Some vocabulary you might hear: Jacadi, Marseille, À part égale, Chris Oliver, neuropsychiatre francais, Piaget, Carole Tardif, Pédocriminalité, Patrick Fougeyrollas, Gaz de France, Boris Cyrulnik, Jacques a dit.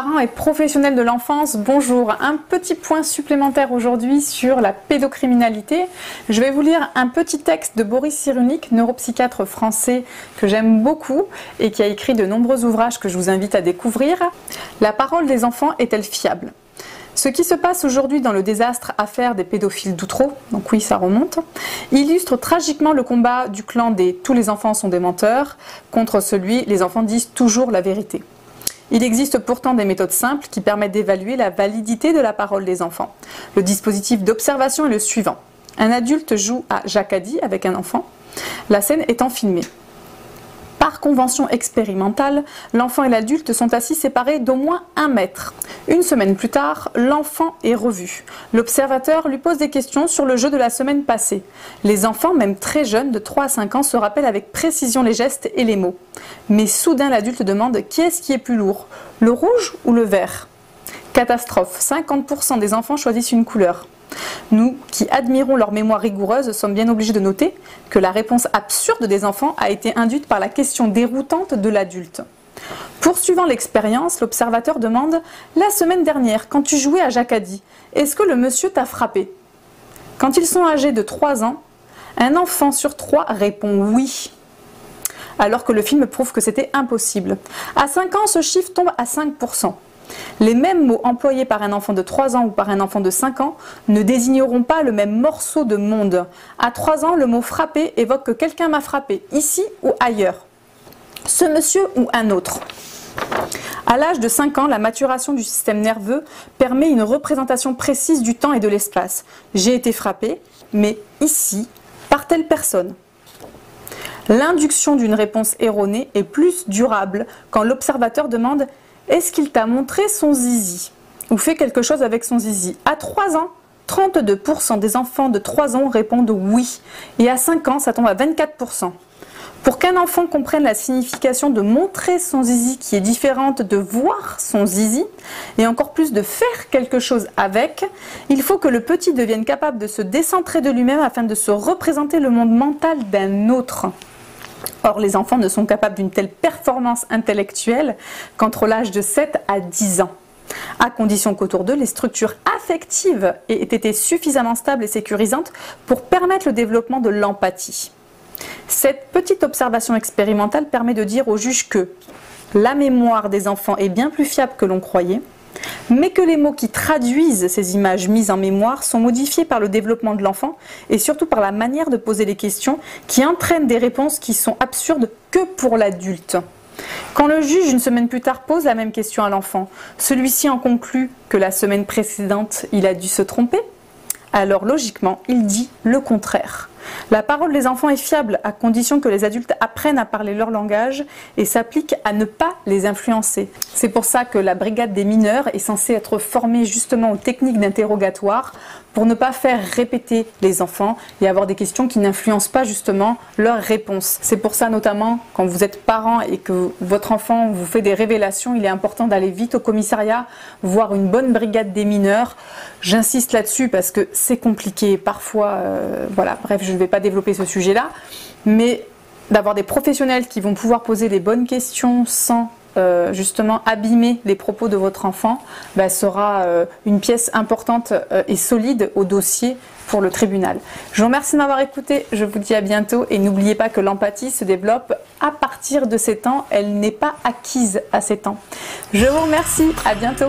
parents et professionnels de l'enfance, bonjour. Un petit point supplémentaire aujourd'hui sur la pédocriminalité. Je vais vous lire un petit texte de Boris Cyrulnik, neuropsychiatre français que j'aime beaucoup et qui a écrit de nombreux ouvrages que je vous invite à découvrir. La parole des enfants est-elle fiable ? Ce qui se passe aujourd'hui dans le désastre affaire des pédophiles d'Outreau, donc oui, ça remonte, illustre tragiquement le combat du clan des « tous les enfants sont des menteurs » contre celui « les enfants disent toujours la vérité ». Il existe pourtant des méthodes simples qui permettent d'évaluer la validité de la parole des enfants. Le dispositif d'observation est le suivant. Un adulte joue à Jacques a dit avec un enfant, la scène étant filmée. Par convention expérimentale, l'enfant et l'adulte sont assis séparés d'au moins 1 mètre. Une semaine plus tard, l'enfant est revu. L'observateur lui pose des questions sur le jeu de la semaine passée. Les enfants, même très jeunes, de 3 à 5 ans, se rappellent avec précision les gestes et les mots. Mais soudain, l'adulte demande « qui est-ce qui est plus lourd ? Le rouge ou le vert ?» Catastrophe, 50% des enfants choisissent une couleur. Nous, qui admirons leur mémoire rigoureuse, sommes bien obligés de noter que la réponse absurde des enfants a été induite par la question déroutante de l'adulte. Poursuivant l'expérience, l'observateur demande « La semaine dernière, quand tu jouais à Jacadi, est-ce que le monsieur t'a frappé ?» Quand ils sont âgés de 3 ans, un enfant sur 3 répond « oui », alors que le film prouve que c'était impossible. À 5 ans, ce chiffre tombe à 5%. Les mêmes mots employés par un enfant de 3 ans ou par un enfant de 5 ans ne désigneront pas le même morceau de monde. À 3 ans, le mot « frapper » évoque que quelqu'un m'a frappé, ici ou ailleurs, ce monsieur ou un autre. À l'âge de 5 ans, la maturation du système nerveux permet une représentation précise du temps et de l'espace. J'ai été frappé, mais ici, par telle personne. L'induction d'une réponse erronée est plus durable quand l'observateur demande « Est-ce qu'il t'a montré son zizi ?» ou fait quelque chose avec son zizi. À 3 ans, 32% des enfants de 3 ans répondent « oui » et à 5 ans, ça tombe à 24%. Pour qu'un enfant comprenne la signification de montrer son zizi qui est différente de voir son zizi et encore plus de faire quelque chose avec, il faut que le petit devienne capable de se décentrer de lui-même afin de se représenter le monde mental d'un autre. Or, les enfants ne sont capables d'une telle performance intellectuelle qu'entre l'âge de 7 à 10 ans, à condition qu'autour d'eux, les structures affectives aient été suffisamment stables et sécurisantes pour permettre le développement de l'empathie. Cette petite observation expérimentale permet de dire au juge que la mémoire des enfants est bien plus fiable que l'on croyait, mais que les mots qui traduisent ces images mises en mémoire sont modifiés par le développement de l'enfant et surtout par la manière de poser les questions qui entraînent des réponses qui sont absurdes que pour l'adulte. Quand le juge, une semaine plus tard, pose la même question à l'enfant, celui-ci en conclut que la semaine précédente, il a dû se tromper, alors logiquement, il dit le contraire. La parole des enfants est fiable à condition que les adultes apprennent à parler leur langage et s'appliquent à ne pas les influencer. C'est pour ça que la brigade des mineurs est censée être formée justement aux techniques d'interrogatoire pour ne pas faire répéter les enfants et avoir des questions qui n'influencent pas justement leurs réponses. C'est pour ça notamment quand vous êtes parent et que votre enfant vous fait des révélations, il est important d'aller vite au commissariat, voir une bonne brigade des mineurs. J'insiste là-dessus parce que c'est compliqué parfois, voilà, bref, je ne vais pas développer ce sujet-là, mais d'avoir des professionnels qui vont pouvoir poser les bonnes questions sans justement abîmer les propos de votre enfant sera une pièce importante et solide au dossier pour le tribunal. Je vous remercie de m'avoir écouté, je vous dis à bientôt et n'oubliez pas que l'empathie se développe à partir de 7 ans, elle n'est pas acquise à 7 ans. Je vous remercie, à bientôt.